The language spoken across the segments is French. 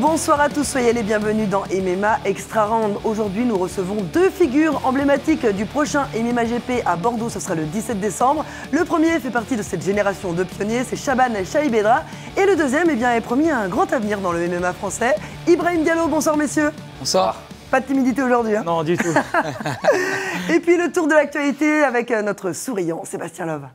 Bonsoir à tous, soyez les bienvenus dans MMA Extra Round. Aujourd'hui, nous recevons deux figures emblématiques du prochain MMA GP à Bordeaux. Ce sera le 17 décembre. Le premier fait partie de cette génération de pionniers, c'est Chabane Chaibeddra. Et le deuxième est promis à un grand avenir dans le MMA français. Ibrahim Diallo, bonsoir messieurs. Bonsoir. Pas de timidité aujourd'hui, hein? Non, du tout. Et puis le tour de l'actualité avec notre souriant Sébastien Love.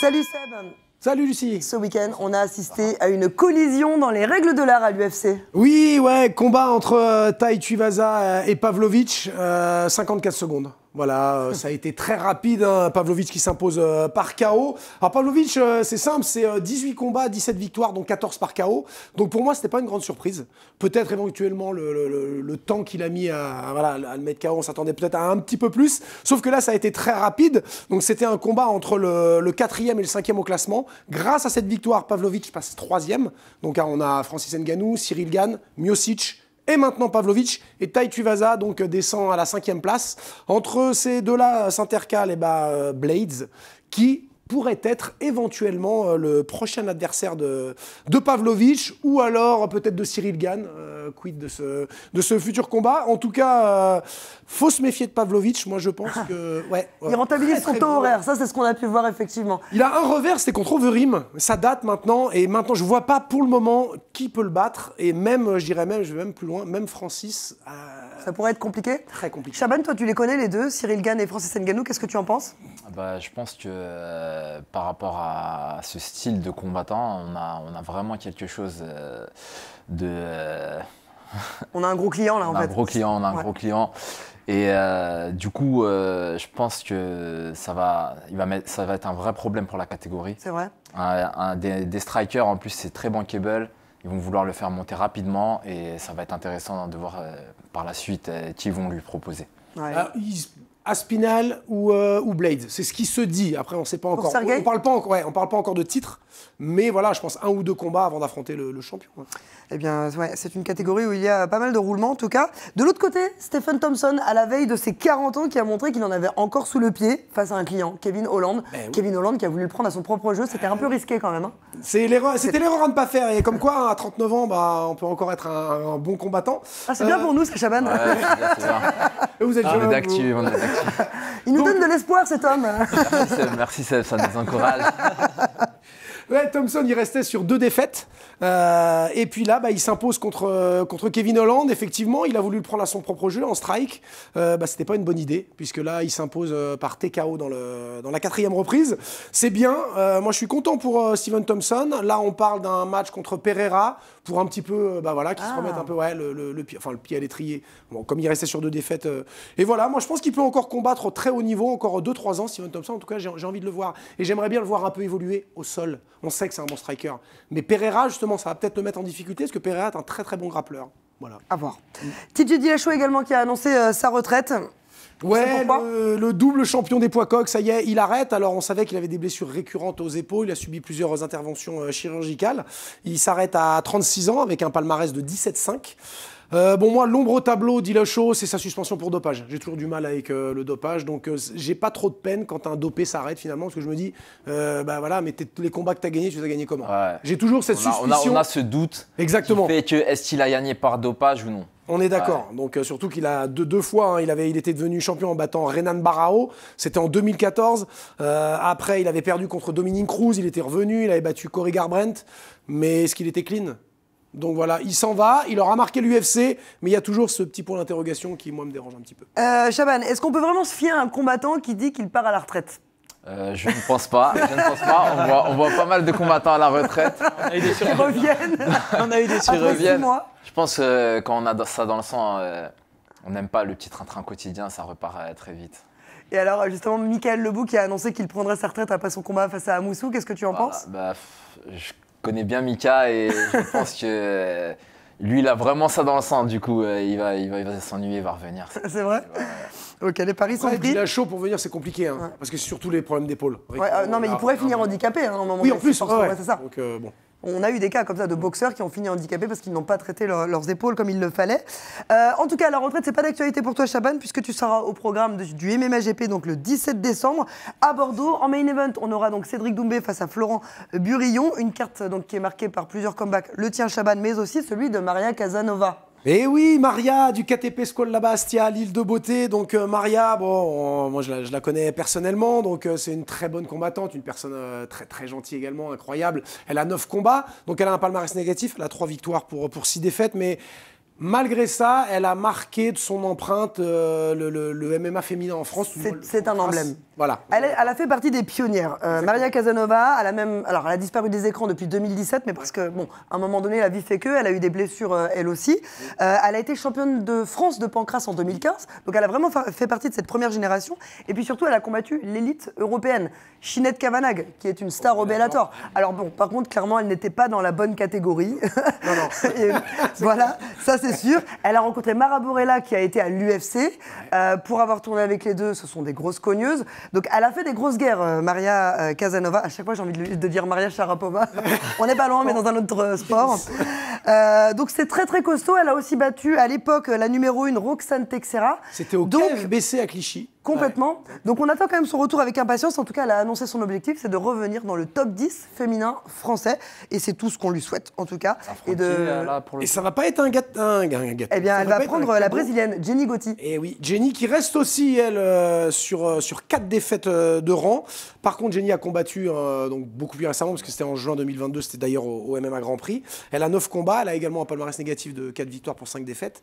Salut Seb. Salut Lucie. Ce week-end, on a assisté à une collision dans les règles de l'art à l'UFC. Oui, ouais, combat entre Tai Tuivasa et Pavlovich, 54 secondes. Voilà, ça a été très rapide, hein, Pavlovich qui s'impose par KO. Alors Pavlovich, c'est simple, c'est 18 combats, 17 victoires, donc 14 par KO. Donc pour moi, c'était pas une grande surprise. Peut-être éventuellement le temps qu'il a mis à le mettre KO, on s'attendait peut-être à un petit peu plus. Sauf que là, ça a été très rapide. Donc c'était un combat entre le 4e et le 5e au classement. Grâce à cette victoire, Pavlovich passe 3e. Donc on a Francis Ngannou, Ciryl Gane, Miocic, et maintenant Pavlovich et Tai Tuivasa donc descend à la 5e place. Entre ces deux-là s'intercale Blaydes qui pourrait être éventuellement le prochain adversaire de Pavlovich ou alors peut-être de Ciryl Gane, quid de ce futur combat. En tout cas, faut se méfier de Pavlovich, moi je pense que... Ouais, il rentabilise son temps horaire, ça c'est ce qu'on a pu voir effectivement. Il a un revers, c'était contre Overeem, ça date maintenant, et maintenant je vois pas pour le moment qui peut le battre, et même, je vais même plus loin, même Francis... Ça pourrait être compliqué. Très compliqué. Chabane, toi tu les connais les deux, Ciryl Gane et Francis Ngannou, qu'est-ce que tu en penses? Bah, je pense que... par rapport à ce style de combattant, on a vraiment quelque chose On a un gros client là en fait. On a un gros client. Et du coup, je pense que ça va être un vrai problème pour la catégorie. C'est vrai. Des strikers en plus, c'est très bankable. Ils vont vouloir le faire monter rapidement et ça va être intéressant de voir par la suite qui vont lui proposer. Ouais. Aspinall ou Blaydes, c'est ce qui se dit. Après, on ne sait pas encore. On parle pas encore de titre, mais voilà, je pense un ou deux combats avant d'affronter le champion. Eh bien, ouais, c'est une catégorie où il y a pas mal de roulements en tout cas. De l'autre côté, Stephen Thompson, à la veille de ses 40 ans, qui a montré qu'il en avait encore sous le pied face à un client, Kevin Holland. Oui. Kevin Holland qui a voulu le prendre à son propre jeu, c'était un peu risqué quand même. Hein. C'était l'erreur à ne pas faire. Et comme quoi, à 39 ans, on peut encore être un bon combattant. Ah, c'est bien pour nous, c'est Chabane. Ouais, vous êtes jeune. On est d'actu. Il nous donne de l'espoir, cet homme. Merci Seb, ça nous encourage. Ouais, Thompson, il restait sur 2 défaites. Et puis là, il s'impose contre Kevin Holland. Effectivement, il a voulu le prendre à son propre jeu en strike. C'était pas une bonne idée, puisque là, il s'impose par TKO dans la 4e reprise. C'est bien. Moi, je suis content pour Stephen Thompson. Là, on parle d'un match contre Pereira pour un petit peu, qui se remette un peu, le pied à l'étrier. Bon, comme il restait sur 2 défaites. Et voilà, moi, je pense qu'il peut encore combattre au très haut niveau, encore 2-3 ans, Stephen Thompson. En tout cas, j'ai envie de le voir. Et j'aimerais bien le voir un peu évoluer au sol. On sait que c'est un bon striker. Mais Pereira, justement, ça va peut-être le mettre en difficulté parce que Pereira est un très bon grappleur. Voilà. À voir. TJ Dillashaw également qui a annoncé sa retraite. Ouais, le double champion des poids coqs, ça y est, il arrête. Alors, on savait qu'il avait des blessures récurrentes aux épaules. Il a subi plusieurs interventions chirurgicales. Il s'arrête à 36 ans avec un palmarès de 17,5. Moi, l'ombre au tableau, Dillashaw, c'est sa suspension pour dopage. J'ai toujours du mal avec le dopage, donc j'ai pas trop de peine quand un dopé s'arrête finalement, parce que je me dis, mais les combats que t'as gagnés, tu les as gagnés comment? J'ai toujours cette suspicion. On a ce doute. Exactement. Qui fait que est-ce qu'il a gagné par dopage ou non? On est d'accord. Ouais. Donc surtout qu'il a deux fois, hein, il était devenu champion en battant Renan Barão. C'était en 2014. Après, il avait perdu contre Dominick Cruz. Il était revenu. Il avait battu Cory Garbrandt. Mais est-ce qu'il était clean? Donc voilà, il s'en va, il aura marqué l'UFC, mais il y a toujours ce petit point d'interrogation qui, moi, me dérange un petit peu. Chabane, est-ce qu'on peut vraiment se fier à un combattant qui dit qu'il part à la retraite? Je ne pense pas, on voit pas mal de combattants à la retraite. On a eu des surreviennent. Je pense que quand on a ça dans le sang, on n'aime pas le petit train-train quotidien, ça repart très vite. Et alors, justement, Michaël Lebout qui a annoncé qu'il prendrait sa retraite après son combat face à Amoussou, qu'est-ce que tu en penses? Je connais bien Mika et je pense que lui, il a vraiment ça dans le sang. Du coup, il va s'ennuyer, il va revenir. C'est vrai. Ok, les paris sont pris. Il a chaud pour venir, c'est compliqué, hein, parce que c'est surtout les problèmes d'épaule. Ouais, non, mais il pourrait finir handicapé à un moment. Oui, en plus, c'est ça. Donc, bon. On a eu des cas comme ça de boxeurs qui ont fini handicapés parce qu'ils n'ont pas traité leurs épaules comme il le fallait. En tout cas, la retraite, c'est pas d'actualité pour toi, Chabane, puisque tu seras au programme du MMAGP donc le 17 décembre à Bordeaux. En main event, on aura donc Cédric Doumbé face à Florent Burillon, une carte donc qui est marquée par plusieurs comebacks, le tien, Chabane, mais aussi celui de Maria Casanova. Et oui, Maria du KTP Scola Bastia, l'île de beauté. Donc Maria, bon, moi je la connais personnellement, donc c'est une très bonne combattante, une personne très très gentille également, incroyable. Elle a 9 combats, donc elle a un palmarès négatif, elle a 3 victoires pour 6 défaites, mais malgré ça, elle a marqué de son empreinte le MMA féminin en France. C'est un emblème. Voilà. Elle a fait partie des pionnières. Maria Casanova, elle a disparu des écrans depuis 2017, mais parce que, bon, à un moment donné, la vie fait que, elle a eu des blessures, elle aussi. Elle a été championne de France de pancrace en 2015, donc elle a vraiment fait partie de cette première génération. Et puis surtout, elle a combattu l'élite européenne, Shinette Kavanagh, qui est une star au Bellator. Alors bon, par contre, clairement, elle n'était pas dans la bonne catégorie. Non, non. Et, voilà, ça c'est sûr. Elle a rencontré Mara Borrella qui a été à l'UFC. Pour avoir tourné avec les deux, ce sont des grosses cogneuses. Donc elle a fait des grosses guerres, Maria Casanova. À chaque fois, j'ai envie de dire Maria Sharapova. On n'est pas loin, mais dans un autre sport. Donc c'est très très costaud. Elle a aussi battu à l'époque la numéro 1, Roxane Teixeira. C'était au KFBC à Clichy. Complètement. Ouais. Donc on attend quand même son retour avec impatience. En tout cas, elle a annoncé son objectif, c'est de revenir dans le top 10 féminin français. Et c'est tout ce qu'on lui souhaite, en tout cas. Et ça va pas être un gâteau. Eh bien, elle va prendre la brésilienne, Jenny Gotti. Et oui, Jenny qui reste aussi, elle, sur 4 défaites de rang. Par contre, Jenny a combattu donc beaucoup plus récemment, parce que c'était en juin 2022, c'était d'ailleurs au MMA Grand Prix. Elle a 9 combats, elle a également un palmarès négatif de 4 victoires pour 5 défaites.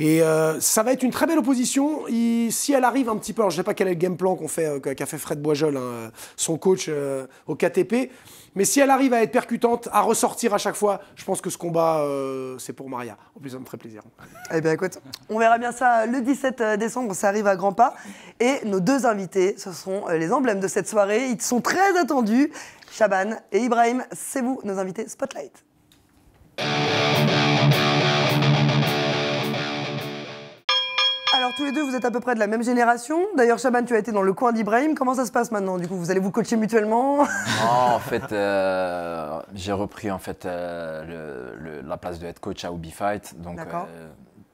Et ça va être une très belle opposition. Si elle arrive un petit peu, alors, je ne sais pas quel est le game plan qu'a fait Fred Boisjol, hein, son coach au KTP. Mais si elle arrive à être percutante, à ressortir à chaque fois, je pense que ce combat, c'est pour Maria. En plus, ça me ferait plaisir. Eh bien, écoute, on verra bien ça le 17 décembre, ça arrive à grands pas. Et nos deux invités, ce sont les emblèmes de cette soirée. Ils sont très attendus. Chabane et Ibrahim, c'est vous, nos invités Spotlight. Alors tous les deux, vous êtes à peu près de la même génération. D'ailleurs, Chabane, tu as été dans le coin d'Ibrahim. Comment ça se passe maintenant? Du coup, vous allez vous coacher mutuellement? En fait, j'ai repris en fait la place de head coach à Ubi Fight. Donc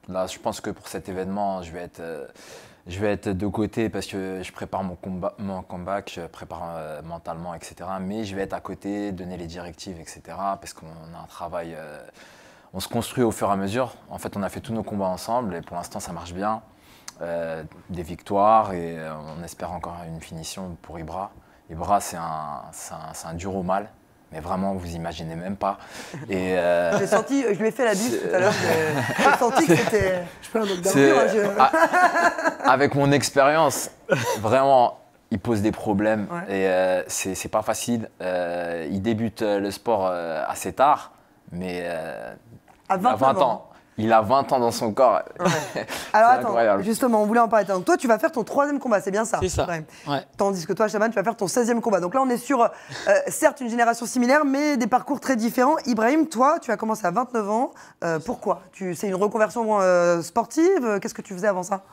là, je pense que pour cet événement, je vais être de côté parce que je prépare mon comeback, je prépare mentalement, etc. Mais je vais être à côté, donner les directives, etc. Parce qu'on a un travail. On se construit au fur et à mesure. En fait, on a fait tous nos combats ensemble et pour l'instant, ça marche bien. Des victoires et on espère encore une finition pour Ibra. Ibra, c'est un dur au mal. Mais vraiment, vous imaginez même pas. Et j'ai senti, je lui ai fait la bise tout à l'heure. J'ai senti que c'était. Je peux un autre d'amour. Avec mon expérience, vraiment. Il pose des problèmes et c'est pas facile. Il débute le sport assez tard, mais à 20 ans. Il a 20 ans dans son corps. Ouais. Alors attends, incroyable. Justement, on voulait en parler. Donc toi, tu vas faire ton 3e combat, c'est bien ça? C'est ça. Ouais. Tandis que toi, Chabane, tu vas faire ton 16e combat. Donc là, on est sur, certes, une génération similaire, mais des parcours très différents. Ibrahim, toi, tu as commencé à 29 ans. Pourquoi? C'est une reconversion sportive? Qu'est-ce que tu faisais avant ça?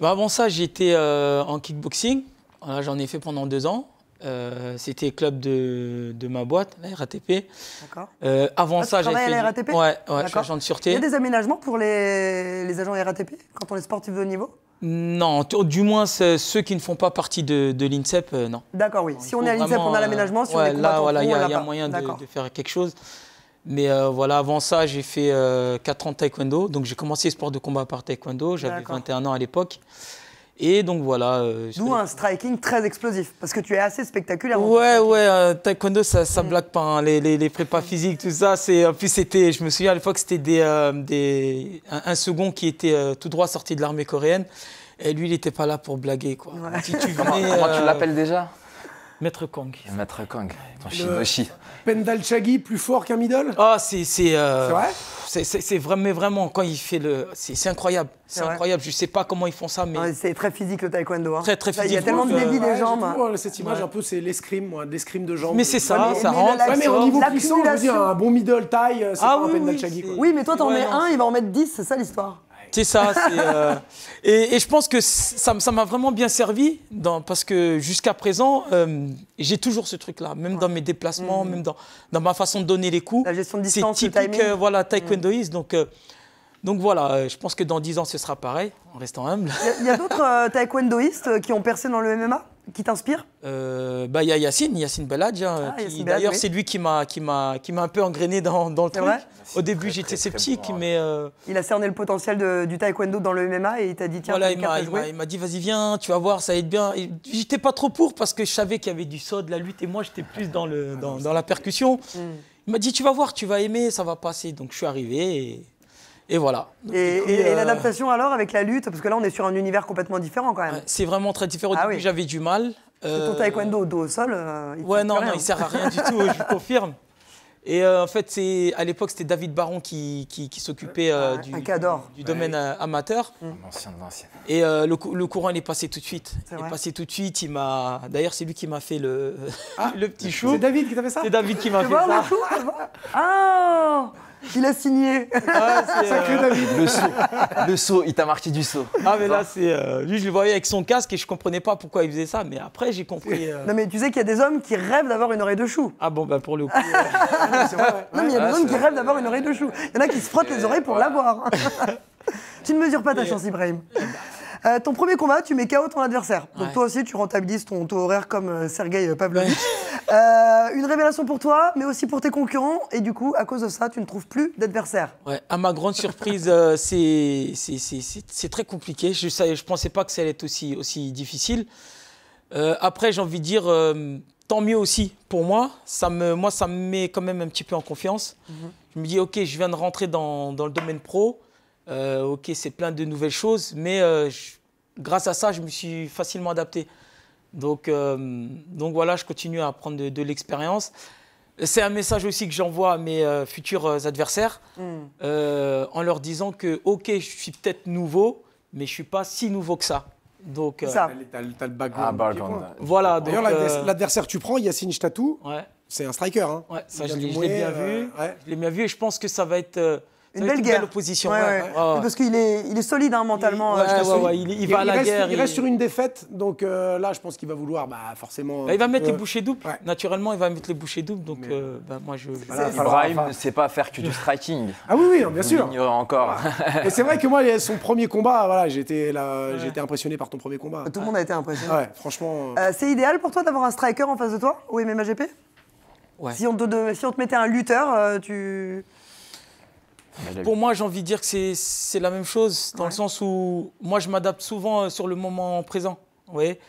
Bah avant ça, j'étais en kickboxing. Voilà, j'en ai fait pendant 2 ans. C'était club de ma boîte, la RATP. D'accord. Avant ça, j'ai fait. Tu travailles à la RATP ? Ouais, je suis agent de sûreté. Il y a des aménagements pour les agents RATP quand on est sportif de haut niveau ? Non, du moins ceux qui ne font pas partie de l'INSEP, non. D'accord, oui. Si on est à l'INSEP, on a l'aménagement. Si on est là, il y a moyen de faire quelque chose. Mais voilà, avant ça, j'ai fait 4 ans de taekwondo. Donc j'ai commencé le sport de combat par taekwondo. J'avais 21 ans à l'époque. Et donc voilà. D'où un striking très explosif, parce que tu es assez spectaculaire. Ouais, taekwondo, ça blague pas, hein. Les prépas physiques, tout ça. En plus, je me souviens à l'époque, c'était un second qui était tout droit sorti de l'armée coréenne. Et lui, il n'était pas là pour blaguer, quoi. Ouais. Si tu venais, comment tu l'appelles déjà? Maître Kang. Maître Kang, ton Shinoshi. Pendalchagi, plus fort qu'un middle? Ah, c'est vrai, mais vraiment, quand il fait le. C'est incroyable. C'est incroyable. Je ne sais pas comment ils font ça, mais. Ouais, c'est très physique le taekwondo. Hein. Très, très physique. Il y a tellement de débit des jambes. Cette image, un peu, c'est l'escrime de jambes. Mais c'est ça, ça rentre. Ouais, mais au niveau puissant, je veux dire, un bon middle taille, c'est pas un Pendalchagi. Oui, mais toi, t'en mets un, il va en mettre 10, c'est ça l'histoire. C'est ça. Et je pense que ça m'a vraiment bien servi parce que jusqu'à présent, j'ai toujours ce truc-là, même dans mes déplacements, même dans ma façon de donner les coups. La gestion de distance, c'est typique, voilà, taekwondoïste. Donc voilà, je pense que dans 10 ans, ce sera pareil, en restant humble. Il y a d'autres taekwondoïstes qui ont percé dans le MMA, qui t'inspirent ? Bah, il y a Yacine Blaydes, hein, d'ailleurs, c'est lui qui m'a un peu engrainé dans le truc. Au début, j'étais sceptique, bon, mais... Il a cerné le potentiel du taekwondo dans le MMA et il t'a dit, tiens, voilà, il m'a dit, vas-y, viens, tu vas voir, ça aide bien. J'étais pas trop pour parce que je savais qu'il y avait du saut, de la lutte, et moi, j'étais plus dans la percussion. Il m'a dit, tu vas voir, tu vas aimer, ça va passer. Donc, je suis arrivé et voilà. Donc, et l'adaptation alors avec la lutte, parce que là on est sur un univers complètement différent quand même. C'est vraiment très différent. Au début j'avais du mal. Ton taekwondo dos au sol, il non, il sert à rien du tout, je confirme. Et en fait, à l'époque, c'était David Baron qui s'occupait du domaine amateur. Un ancien de l'ancien. Et le courant, il est passé tout de suite. Il est passé tout de suite. D'ailleurs, c'est lui qui m'a fait le petit chou. C'est David qui t'a fait ça ? C'est David qui m'a fait ça. Le chou, ah, il a signé. Ah, sacré David. Le saut, il t'a marqué du saut. Ah, mais là, c'est... Lui, je le voyais avec son casque et je comprenais pas pourquoi il faisait ça. Mais après, j'ai compris... Non, mais tu sais qu'il y a des hommes qui rêvent d'avoir une oreille de chou. Ah bon, bah pour le coup... Non, mais il y a des hommes qui rêvent d'avoir une oreille de chou. Il y en a qui se frottent les oreilles pour l'avoir. Tu ne mesures pas ta chance, Ibrahim. Ton premier combat, tu mets KO ton adversaire. Donc toi aussi, tu rentabilises ton taux horaire comme Sergueï Pavlovich. Une révélation pour toi, mais aussi pour tes concurrents. Et du coup, à cause de ça, tu ne trouves plus d'adversaire. Ouais, à ma grande surprise, c'est très compliqué. Je ne pensais pas que ça allait être aussi difficile. Après, j'ai envie de dire, tant mieux aussi pour moi. Ça me met quand même un petit peu en confiance. Je me dis, OK, je viens de rentrer dans le domaine pro. OK, c'est plein de nouvelles choses, mais grâce à ça, je me suis facilement adapté. Donc voilà, je continue à apprendre de l'expérience. C'est un message aussi que j'envoie à mes futurs adversaires en leur disant que OK, je suis peut-être nouveau, mais je ne suis pas si nouveau que ça. Donc, t'as le background. Voilà, d'ailleurs, l'adversaire tu prends, Yacine Chtatou, c'est un striker. Hein. Ouais, ça, je l'ai bien vu. Je l'ai bien vu et je pense que ça va être... Une belle guerre. Belle opposition. Parce qu'il est solide hein, mentalement. Il va à la guerre. Il reste sur une défaite. Donc là, je pense qu'il va vouloir forcément... Bah, il va mettre les bouchées doubles. Naturellement, il va mettre les bouchées doubles. Donc moi, je... Ibrahim ne sait pas faire que du striking. Ah oui, bien sûr. Il encore. Et c'est vrai que moi, son premier combat, voilà, j'ai été impressionné par ton premier combat. Tout le monde a été impressionné. Ouais, franchement... C'est idéal pour toi d'avoir un striker en face de toi au MMA GP ? Ouais. Si on te mettait un lutteur, tu... Pour moi, j'ai envie de dire que c'est la même chose, dans le sens où moi, je m'adapte souvent sur le moment présent. Vous voyez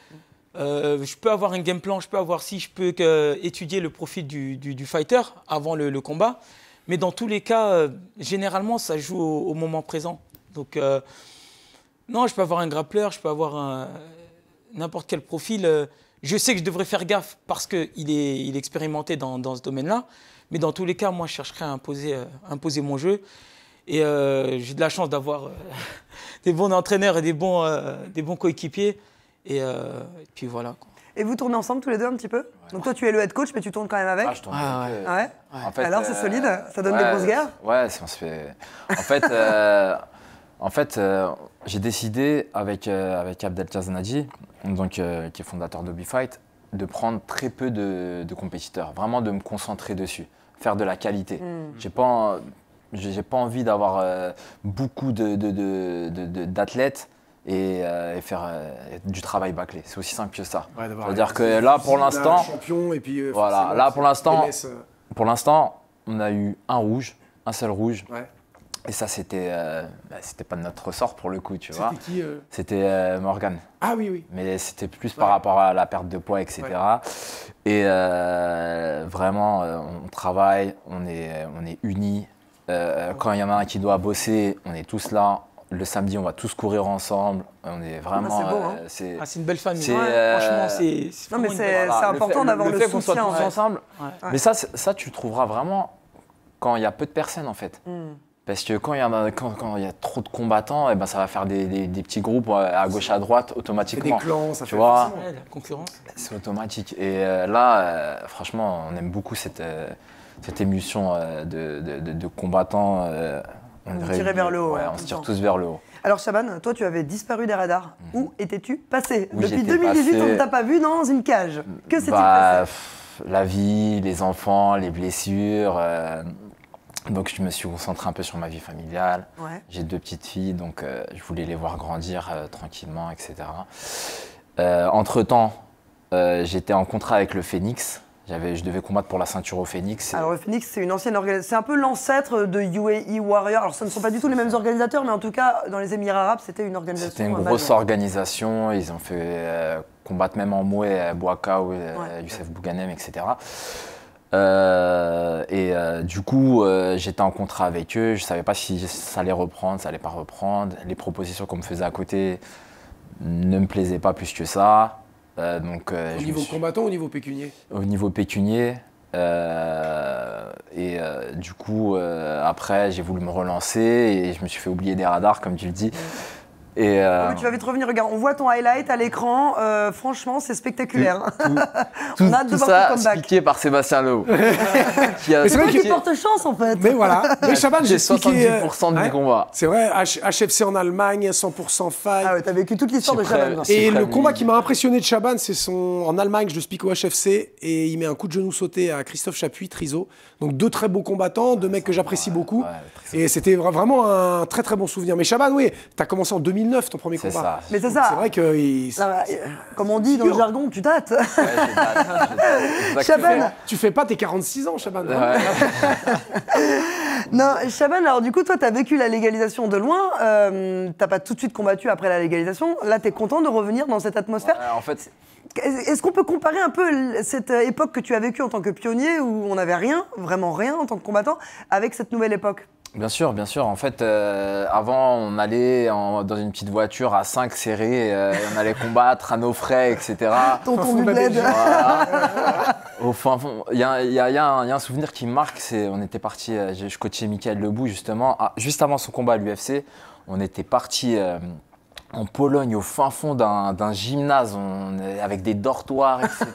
je peux avoir un game plan, je peux avoir étudier le profil du fighter avant le combat. Mais dans tous les cas, généralement, ça joue au moment présent. Donc, non, je peux avoir un grappleur, je peux avoir n'importe quel profil. Je sais que je devrais faire gaffe parce qu'il est expérimenté dans ce domaine-là. Mais dans tous les cas, moi, je chercherai à imposer mon jeu. Et j'ai de la chance d'avoir des bons entraîneurs et des bons coéquipiers. Et puis voilà, quoi. Et vous tournez ensemble tous les deux un petit peu ? Donc toi, tu es le head coach, mais tu tournes quand même avec ? Ah, je tourne avec eux. En fait, alors, c'est solide ? Ça donne des grosses guerres ? Ouais, on se fait... En fait, j'ai décidé avec Abdel Kaznadji, donc, qui est fondateur d'ObiFight, de prendre très peu de compétiteurs, vraiment de me concentrer dessus, faire de la qualité. J'ai pas envie d'avoir beaucoup d'athlètes et faire du travail bâclé. C'est aussi simple que ça. Ouais, c'est-à-dire que là, pour l'instant, voilà, là pour l'instant, on a eu un seul rouge. Ouais. Et ça, c'était pas de notre ressort pour le coup, tu vois. C'était qui C'était Morgan. Ah oui. Mais c'était plus par rapport à la perte de poids, etc. Ouais. Et vraiment, on travaille, on est unis. Quand il y en a un qui doit bosser, on est tous là. Le samedi, on va tous courir ensemble. On est vraiment... C'est beau, hein. C'est une belle famille. Franchement, c'est... Non, mais c'est important d'avoir le soutien. Le fait qu'on soit tous ensemble. Ouais. Mais ça, tu le trouveras vraiment quand il y a peu de personnes, en fait. Parce que quand il y a trop de combattants, et ben ça va faire des petits groupes à gauche, à droite, automatiquement. Des clans, ça fait la concurrence. C'est automatique. Et là, franchement, on aime beaucoup cette émulsion de combattants. On se tire tous vers le haut. Alors Chabane, toi tu avais disparu des radars. Mmh. Où étais-tu passé? Depuis 2018, passé... on ne t'a pas vu dans une cage. Que s'est-il passé? La vie, les enfants, les blessures. Donc je me suis concentré un peu sur ma vie familiale. Ouais. J'ai 2 petites filles, donc je voulais les voir grandir tranquillement, etc. Entre-temps, j'étais en contrat avec le Phoenix. Je devais combattre pour la ceinture au Phoenix. Alors le Phoenix, c'est une ancienne organisation, c'est un peu l'ancêtre de UAE Warrior. Alors ça ne sont pas du tout les mêmes organisateurs, mais en tout cas dans les Émirats Arabes, c'était une organisation. C'était une grosse organisation. Ils ont fait combattre même en Moué, Bouaka, Youssef Bouganem, etc. Du coup, j'étais en contrat avec eux. Je ne savais pas si ça allait reprendre, ça allait pas reprendre. Les propositions qu'on me faisait à côté ne me plaisaient pas plus que ça. Au niveau combattant ou au niveau pécunier? Au niveau pécunier. Du coup, après, j'ai voulu me relancer et je me suis fait oublier des radars, comme tu le dis. Et oui, tu vas vite revenir. Regarde, on voit ton highlight à l'écran. Franchement, c'est spectaculaire. On a hâte de voir ton comeback. Expliqué par Sébastien Love. C'est toi qui porte chance, en fait. Mais voilà. Mais Chabane, j'ai 70% des combats. C'est vrai, HFC en Allemagne, 100% fight. Ah ouais, t'as vécu toute l'histoire de Chabane. Et le combat qui m'a impressionné de Chabane, c'est son. En Allemagne, je le pique au HFC et il met un coup de genou sauté à Christophe Chapuis, Triso. Donc 2 très beaux combattants, 2 mecs que j'apprécie beaucoup. Et c'était vraiment un très très bon souvenir. Mais Chabane, oui, t'as commencé en 2000. 2009, ton premier combat. Ça. Mais c'est ça. C'est vrai que, comme on dit dans le jargon, tu dates. Ouais, je date. Chabane, tu fais pas tes 46 ans, Chabane. Ouais. Non, Chabane. Alors du coup, toi, t'as vécu la légalisation de loin. T'as pas tout de suite combattu après la légalisation. Là, t'es content de revenir dans cette atmosphère. Ouais, en fait. Est-ce qu'on peut comparer un peu cette époque que tu as vécue en tant que pionnier, où on n'avait rien, vraiment rien en tant que combattant, avec cette nouvelle époque? Bien sûr, bien sûr. En fait, avant, on allait dans une petite voiture à 5 serrés, on allait combattre à nos frais, etc. Tonton du Blaydes. Au fin fond, il y a un souvenir qui me marque, c'est on était parti. Je coachais Michaël Lebout justement, juste avant son combat à l'UFC. On était parti en Pologne, au fin fond d'un gymnase, avec des dortoirs, etc.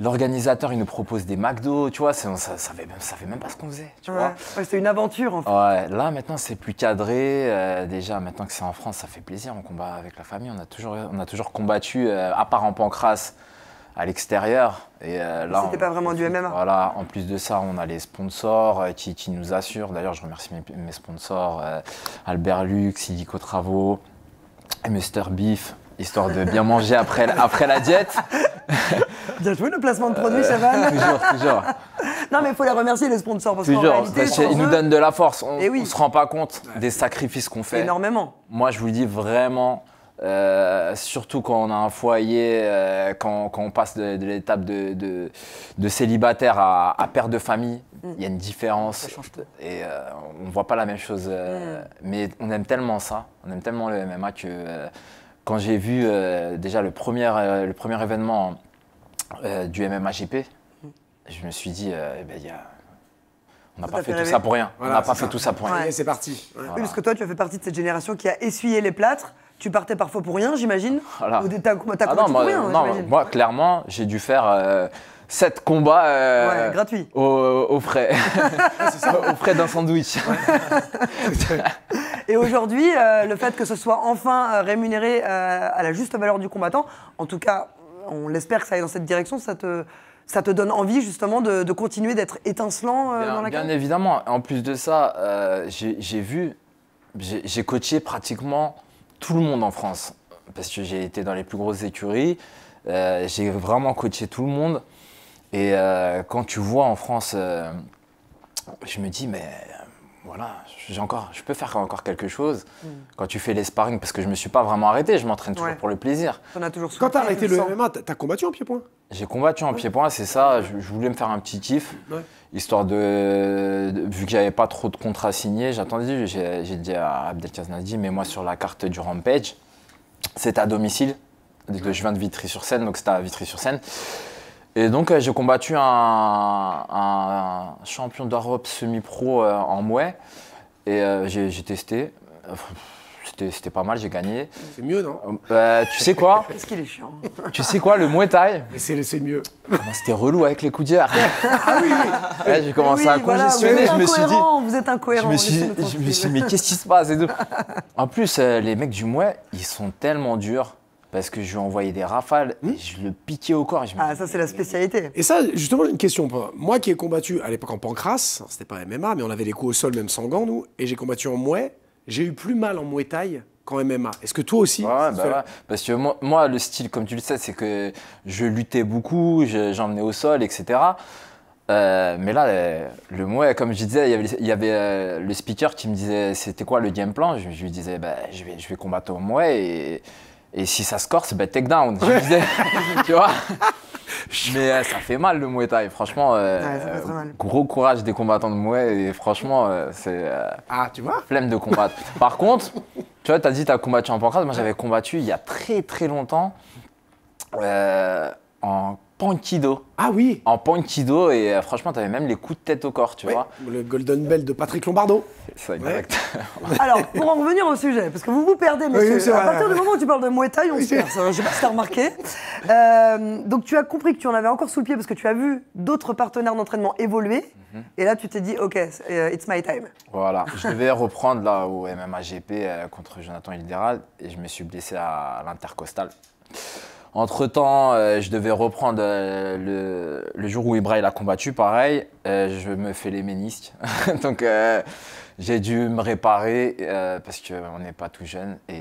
L'organisateur, il nous propose des McDo, tu vois, on savait même pas ce qu'on faisait, tu vois. Ouais, c'est une aventure, en fait. Ouais, là, maintenant, c'est plus cadré. Déjà, maintenant que c'est en France, ça fait plaisir, on combat avec la famille. On a toujours combattu, à part en pancrace, à l'extérieur. C'était pas vraiment du MMA. Voilà, en plus de ça, on a les sponsors qui nous assurent. D'ailleurs, je remercie mes sponsors, Albert Lux, Illico Travaux, Mr Beef, histoire de bien manger après la diète. Bien joué le placement de produits, Chabane. Toujours, toujours. Non, mais il faut les remercier, les sponsors, parce qu'en réalité, ils nous donnent de la force. On se rend pas compte des sacrifices qu'on fait. Énormément. Moi, je vous le dis vraiment, surtout quand on a un foyer, quand on passe de l'étape de célibataire à père de famille, il y a une différence. Ça change tout. Et on voit pas la même chose. Mais on aime tellement ça, on aime tellement le MMA que... Quand j'ai vu déjà le premier événement du MMAGP, je me suis dit, on n'a pas fait tout ça pour rien. On n'a pas fait tout ça pour rien. C'est parti. Ouais. Voilà. Oui, parce que toi, tu as fait partie de cette génération qui a essuyé les plâtres. Tu partais parfois pour rien, j'imagine. Voilà. Ou moi, clairement, j'ai dû faire 7 combats gratuits. Au frais. Au frais d'un sandwich. Ouais. Et aujourd'hui, le fait que ce soit enfin rémunéré à la juste valeur du combattant, en tout cas, on l'espère que ça aille dans cette direction, ça te donne envie justement de continuer d'être étincelant dans la carrière ? Bien évidemment. En plus de ça, j'ai coaché pratiquement tout le monde en France, parce que j'ai été dans les plus grosses écuries, j'ai vraiment coaché tout le monde. Et quand tu vois en France, je me dis, mais... Voilà, je peux faire encore quelque chose. Quand tu fais les sparring, parce que je ne me suis pas vraiment arrêté, je m'entraîne toujours pour le plaisir. Quand tu as arrêté le MMA, tu as combattu en pied-point? J'ai combattu en pied-point, c'est ça. Je voulais me faire un petit kiff, histoire de... Vu que j'avais pas trop de contrats signés, j'ai dit à Abdel Kaznadji, mets-moi sur la carte du Rampage. C'était à domicile, je viens de Vitry-sur-Seine, donc c'était à Vitry-sur-Seine. Et donc, j'ai combattu un champion d'Europe semi-pro en mouais et j'ai testé. C'était pas mal, j'ai gagné. C'est mieux, non? Tu sais quoi? Qu'est-ce qu'il est chiant. Tu sais quoi, le Muay Thai? C'est mieux. Ah, ben, c'était relou avec les coups d'hier. Ah oui, oui. J'ai commencé à congestionner, je me suis dit... Vous êtes incohérent. Je me suis dit, mais qu'est-ce qui se passe et tout. En plus, les mecs du Muay, ils sont tellement durs. Parce que je lui ai envoyé des rafales, et je le piquais au corps. Ah, ça, c'est la spécialité. Et ça, justement, j'ai une question. Moi qui ai combattu à l'époque en pancrace, c'était pas MMA, mais on avait les coups au sol, même sans gants, nous, et j'ai combattu en Muay, j'ai eu plus mal en Muay Thai qu'en MMA. Est-ce que toi aussi? Ouais, bah ouais. Parce que moi, le style, comme tu le sais, c'est que je luttais beaucoup, j'emmenais au sol, etc. Mais là, le Muay, comme je disais, il y avait le speaker qui me disait c'était quoi le game plan. Je lui disais bah, je vais combattre au Muay et si ça se corse, ben take down, je disais, tu vois. Mais ça fait mal le Muay Thai, franchement, ouais, gros courage des combattants de Muay, et franchement, c'est tu vois, flemme de combattre. Par contre, tu vois, tu as dit que tu as combattu en pancrase, moi j'avais combattu il y a très très longtemps en Pankido. Ah oui. En Pankido, et franchement, tu avais même les coups de tête au corps, tu vois. Le Golden Bell de Patrick Lombardo. Ça, exact. Ouais. Alors, pour en revenir au sujet, parce que vous vous perdez, monsieur. Oui, à partir du moment où tu parles de Muay Thai, on se perd. Je ne sais pas si tu as remarqué. Donc, tu as compris que tu en avais encore sous le pied parce que tu as vu d'autres partenaires d'entraînement évoluer. Et là, tu t'es dit, OK, it's my time. Voilà. Je devais reprendre là au MMA GP contre Jonathan Hildéral et je me suis blessé à l'intercostal. Entre-temps, je devais reprendre le jour où Ibrahim a combattu, pareil, je me fais les ménisques. Donc, j'ai dû me réparer parce qu'on n'est pas tout jeune. Et,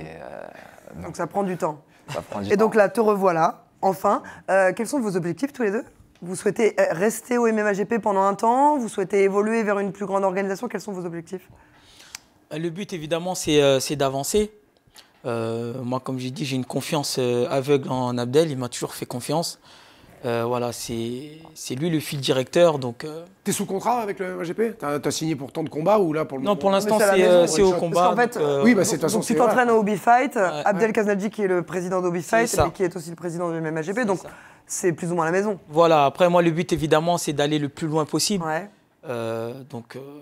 donc, ça prend du temps. Ça prend du temps. Et donc là, te revoilà, enfin. Quels sont vos objectifs tous les deux? Vous souhaitez rester au MMAGP pendant un temps? Vous souhaitez évoluer vers une plus grande organisation? Quels sont vos objectifs? Le but, évidemment, c'est d'avancer. Moi, comme j'ai dit, j'ai une confiance aveugle en Abdel. Il m'a toujours fait confiance. Voilà, c'est lui le fil directeur. Donc, t'es sous contrat avec le MGP? T'as signé pour tant de combats ou là pour le... Non, pour l'instant, c'est au combat. Parce qu'en fait, oui, bah, donc tu t'entraînes au Hobby Fight. Abdel Kaznadji, qui est le président d'Hobby Fight, et qui est aussi le président du MMAGP. Donc, c'est plus ou moins la maison. Voilà. Après, moi, le but, évidemment, c'est d'aller le plus loin possible. Ouais.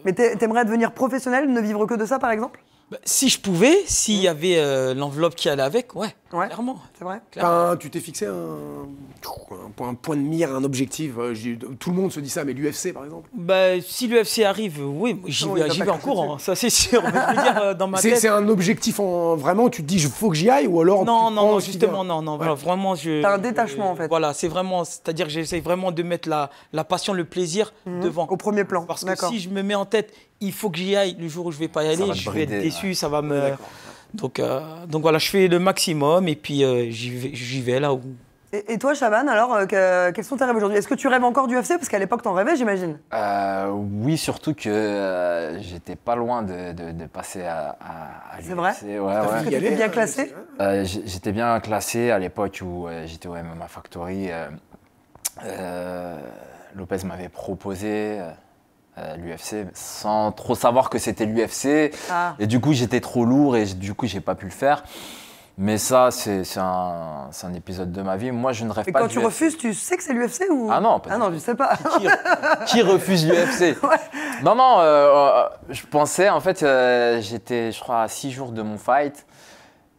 Mais t'aimerais devenir professionnel, ne vivre que de ça, par exemple? Bah, si je pouvais, s'il y avait l'enveloppe qui allait avec, ouais, clairement. C'est vrai. Clairement. Ben, tu t'es fixé un point de mire, un objectif. Tout le monde se dit ça, mais l'UFC, par exemple. Bah, si l'UFC arrive, oui, j'y vais en courant, ça c'est sûr. C'est un objectif vraiment, tu te dis, il faut que j'y aille, ou alors... Non, justement, non, vraiment, t'as un détachement, en fait. Voilà, c'est vraiment, c'est-à-dire que j'essaie vraiment de mettre la passion, le plaisir devant. Au premier plan, parce que si je me mets en tête, il faut que j'y aille, le jour où je ne vais pas y aller, je vais être déçu, ça va me... Donc voilà, je fais le maximum et puis j'y vais là où... Et toi, Chabane, alors, quels sont tes rêves aujourd'hui? Est-ce que tu rêves encore du UFC? Parce qu'à l'époque, t'en rêvais, j'imagine. Oui, surtout que j'étais pas loin de passer à l'UFC. C'est vrai? Ouais. Tu étais bien classé? J'étais bien classé à l'époque où j'étais au MMA Factory. Lopez m'avait proposé... l'UFC, sans trop savoir que c'était l'UFC. Et du coup, j'étais trop lourd et du coup, j'ai pas pu le faire. Mais ça, c'est un épisode de ma vie. Moi, je ne rêve pas de l'UFC. Et quand tu refuses, tu sais que c'est l'UFC ou... Ah non, je sais pas. Qui refuse l'UFC? Non, je pensais, en fait, j'étais, je crois, à 6 jours de mon fight.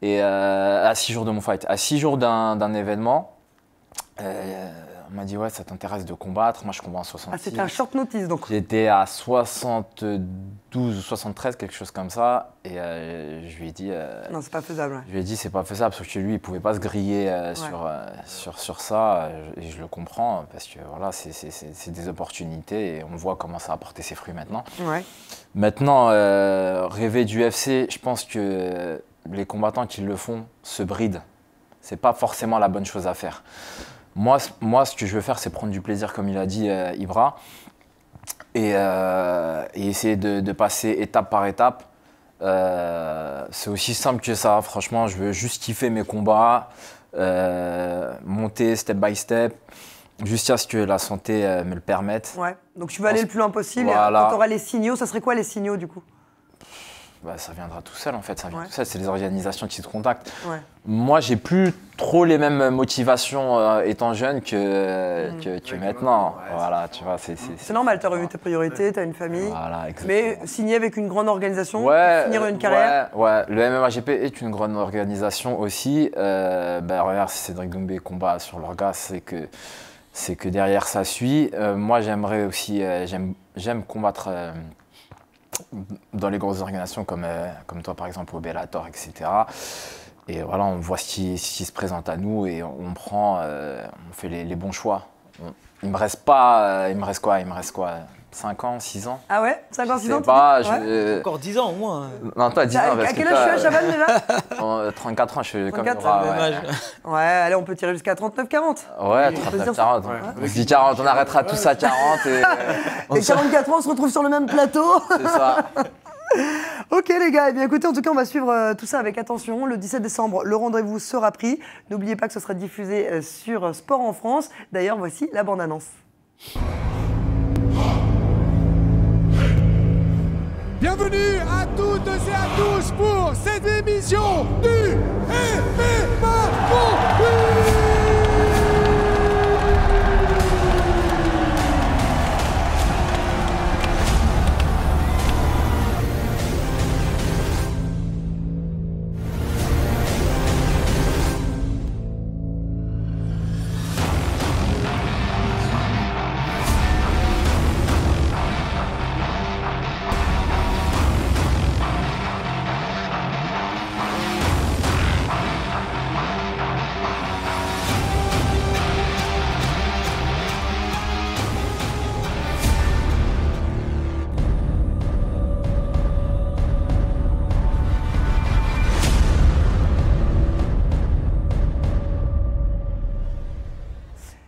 Et à 6 jours de mon fight, à 6 jours d'un événement. On m'a dit, ouais, ça t'intéresse de combattre. Moi, je combats en 66. Ah, c'était un short notice, donc. J'étais à 72 ou 73, quelque chose comme ça. Et je lui ai dit... non, c'est pas faisable. Ouais. Je lui ai dit, c'est pas faisable, parce que lui, il pouvait pas se griller sur ça. Et je le comprends, parce que voilà, c'est des opportunités. Et on voit comment ça a porté ses fruits maintenant. Ouais. Maintenant, rêver du UFC, je pense que les combattants qui le font se brident. C'est pas forcément la bonne chose à faire. Moi, ce que je veux faire, c'est prendre du plaisir, comme il a dit Ibra, et essayer de passer étape par étape. C'est aussi simple que ça. Franchement, je veux juste kiffer mes combats, monter step by step, jusqu'à ce que la santé me le permette. Ouais. Donc, tu veux aller le plus loin possible. Voilà. Quand tu auras les signaux, ça serait quoi les signaux, du coup? bah, ça viendra tout seul en fait, ça vient tout seul, c'est les organisations qui te contactent. Ouais. Moi, j'ai plus trop les mêmes motivations étant jeune que maintenant. Ouais, voilà, tu vois, c'est normal, tu as revu tes priorités, tu as une famille. Voilà, mais signer avec une grande organisation, finir une carrière. Ouais, le MMAGP est une grande organisation aussi. Bah, regarde, si c'est Cédric Doumbé combat sur l'orga, c'est que derrière ça suit. Moi, j'aimerais aussi, j'aime combattre dans les grosses organisations comme toi par exemple au Bellator, etc. Et voilà, on voit ce qui se présente à nous et on prend, on fait les bons choix. Il me reste pas, il me reste quoi 5 ans, 6 ans. Ah ouais, 5 ans, 6 ans pas, encore 10 ans au moins. Non, toi, 10 ans. À quel âge tu as, Chabane, déjà 34 ans, je suis comme toi. Ouais, allez, on peut tirer jusqu'à 39, 40. Ouais, 39, 40. On se dit 40, on arrêtera tous à 40. Et 44 ans, on se retrouve sur le même plateau. C'est ça. Ok les gars, eh bien écoutez, en tout cas on va suivre tout ça avec attention. Le 17 décembre, le rendez-vous sera pris. N'oubliez pas que ce sera diffusé sur Sport en France. D'ailleurs, voici la bande-annonce. Bienvenue à toutes et à tous pour cette émission du MMA Grand Prix.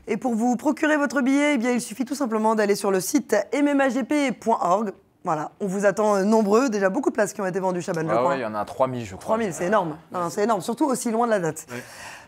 Et pour vous procurer votre billet, eh bien, il suffit tout simplement d'aller sur le site mmagp.org. Voilà, on vous attend nombreux. Déjà, beaucoup de places qui ont été vendues, Chabane. Ah ouais, il y en a 3000, je crois. 3000, c'est énorme. Ouais. C'est énorme, surtout aussi loin de la date. Ouais.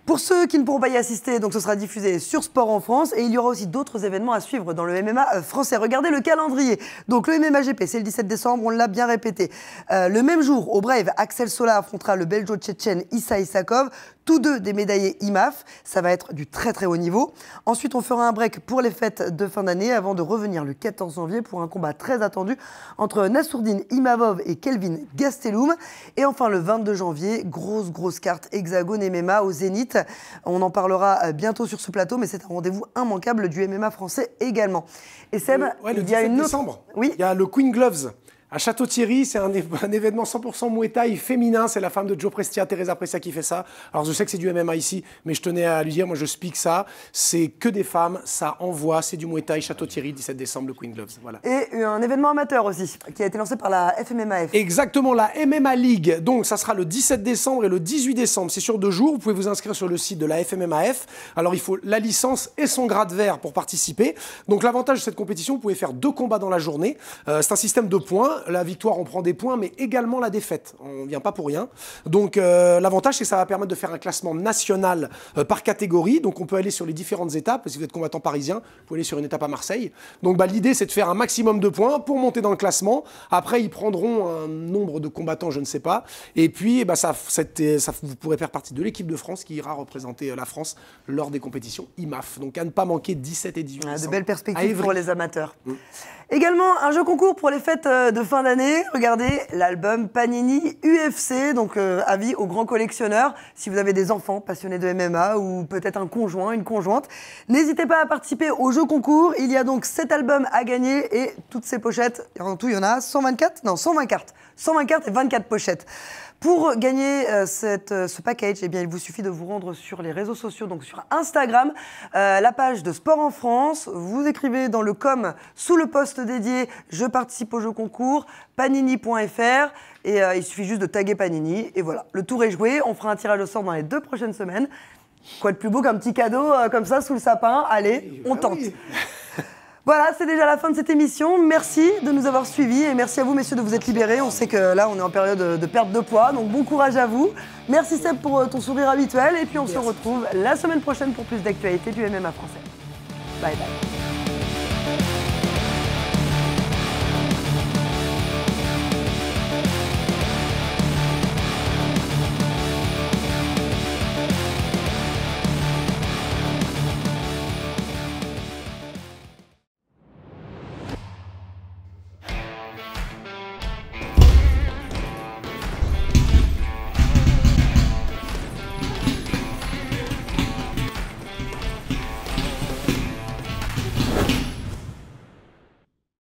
Pour ceux qui ne pourront pas y assister, donc, ce sera diffusé sur Sport en France. Et il y aura aussi d'autres événements à suivre dans le MMA français. Regardez le calendrier. Donc, le MMAGP, c'est le 17 décembre, on l'a bien répété. Le même jour, au Brave, Axel Sola affrontera le belgeo-tchétchène Issa Issakov. Tous deux des médaillés IMAF. Ça va être du très très haut niveau. Ensuite, on fera un break pour les fêtes de fin d'année avant de revenir le 14 janvier pour un combat très attendu entre Nassourdine Imavov et Kelvin Gastelum. Et enfin, le 22 janvier, grosse carte Hexagone MMA au Zénith. On en parlera bientôt sur ce plateau, mais c'est un rendez-vous immanquable du MMA français également. Et Seb, il y a une autre... Oui. Il y a le Queen Gloves à Château-Thierry. C'est un événement 100% Muay Thai féminin. C'est la femme de Joe Prestia, Teresa Prestia, qui fait ça. Alors je sais que c'est du MMA ici, mais je tenais à lui dire, moi je speak ça. C'est que des femmes, ça envoie, c'est du Muay Thai. Château-Thierry, 17 décembre, le Queen Gloves. Voilà. Et un événement amateur aussi, qui a été lancé par la FMMAF. Exactement, la MMA League. Donc ça sera le 17 décembre et le 18 décembre. C'est sur 2 jours. Vous pouvez vous inscrire sur le site de la FMMAF. Alors il faut la licence et son grade vert pour participer. Donc l'avantage de cette compétition, vous pouvez faire 2 combats dans la journée. C'est un système de points. La victoire, on prend des points, mais également la défaite. On ne vient pas pour rien. Donc, l'avantage, c'est que ça va permettre de faire un classement national par catégorie. Donc, on peut aller sur les différentes étapes. Si vous êtes combattant parisien, vous pouvez aller sur une étape à Marseille. Donc, bah, l'idée, c'est de faire un maximum de points pour monter dans le classement. Après, ils prendront un nombre de combattants, je ne sais pas. Et puis, bah, vous pourrez faire partie de l'équipe de France qui ira représenter la France lors des compétitions IMAF. Donc, à ne pas manquer 17 et 18 décembre. De belles perspectives pour les amateurs. Mmh. Également, un jeu concours pour les fêtes de fin d'année. Regardez l'album Panini UFC, donc avis aux grands collectionneurs. Si vous avez des enfants passionnés de MMA ou peut-être un conjoint, une conjointe, n'hésitez pas à participer au jeu concours. Il y a donc 7 albums à gagner et toutes ces pochettes. En tout, il y en a 124 ? Non, 120 cartes. 120 cartes et 24 pochettes. Pour gagner ce package, eh bien, il vous suffit de vous rendre sur les réseaux sociaux, donc sur Instagram, la page de Sport en France. Vous écrivez dans le com, sous le post dédié, je participe au jeu concours, panini.fr. Et il suffit juste de taguer Panini. Et voilà, le tour est joué. On fera un tirage au sort dans les 2 prochaines semaines. Quoi de plus beau qu'un petit cadeau comme ça sous le sapin? Allez, on tente. Voilà, c'est déjà la fin de cette émission. Merci de nous avoir suivis et merci à vous, messieurs, de vous être libérés. On sait que là, on est en période de perte de poids, donc bon courage à vous. Merci Seb pour ton sourire habituel et puis on se retrouve la semaine prochaine pour plus d'actualités du MMA français. Bye bye.